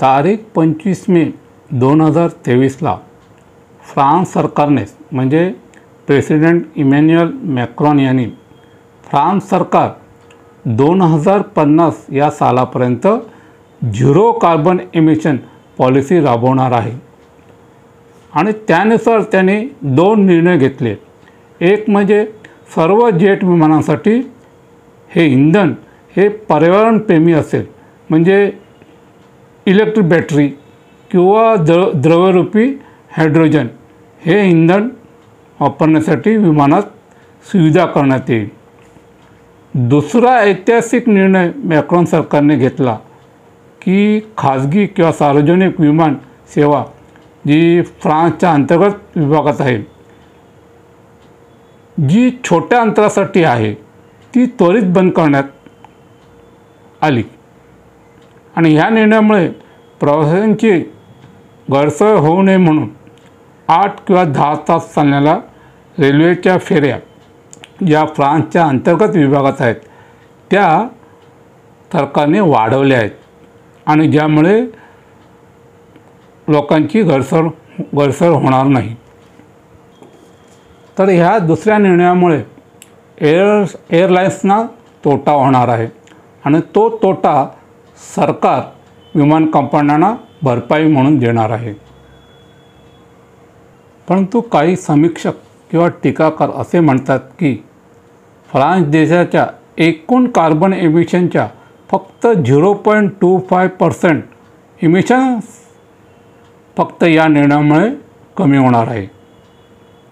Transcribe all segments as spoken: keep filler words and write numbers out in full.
तारीख पंचवीस मे दोन हजार तेवीसला फ्रान्स सरकारनेच म्हणजे प्रेसिडेंट इमॅन्युएल मॅक्रॉन यांनी फ्रान्स सरकार दोन हजार पन्नास या सालापर्यंत झिरो कार्बन इमिशन पॉलिसी राबवणार आहे। आणि त्यानुसार त्यांनी दोन निर्णय घेतले। एक म्हणजे सर्व जेट विमानांसाठी हे इंधन हे पर्यावरणप्रेमी असेल, म्हणजे इलेक्ट्रिक बॅटरी किंवा द्र द्रवरूपी हायड्रोजन हे इंधन वापरण्यासाठी विमानात सुविधा करण्यात येईल। दुसरा ऐतिहासिक निर्णय मॅक्रॉन सरकारने घेतला की खाजगी किंवा सार्वजनिक विमान सेवा जी फ्रान्सच्या अंतर्गत विभागात आहे, जी छोट्या अंतरासाठी आहे, ती त्वरित बंद करण्यात आली। आणि ह्या निर्णयामुळे प्रवाशांची गैरसोय होऊ नये म्हणून आठ किंवा दहा तास चालणाऱ्या रेल्वेच्या फेऱ्या ज्या फ्रान्सच्या अंतर्गत विभागात आहेत त्या सरकारने वाढवल्या आहेत, आणि ज्यामुळे लोकांची गैरसोय गैरसोय होणार नाही। तर ह्या दुसऱ्या निर्णयामुळे एअर एअरलाइन्सना तोटा होणार आहे, आणि तो तोटा सरकार विमान कंपन्यांना भरपाई म्हणून देणार आहे। परंतु काही समीक्षक किंवा टीकाकार असे म्हणतात की फ्रान्स देशाच्या एकूण कार्बन इमिशनच्या फक्त zero point two five percent emissions फक्त या निर्णयामुळे कमी होणार आहे।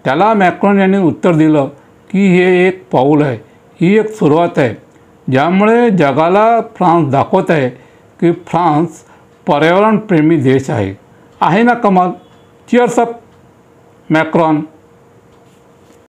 त्याला मॅक्रॉन यांनी उत्तर दिलं की हे एक पाऊल आहे, ही एक सुरुवात आहे, ज्यामुळे जगाला फ्रान्स दाखवत आहे की फ्रान्स पर्यावरणप्रेमी देश आहे। आहे ना कमाल? Cheers up Macron.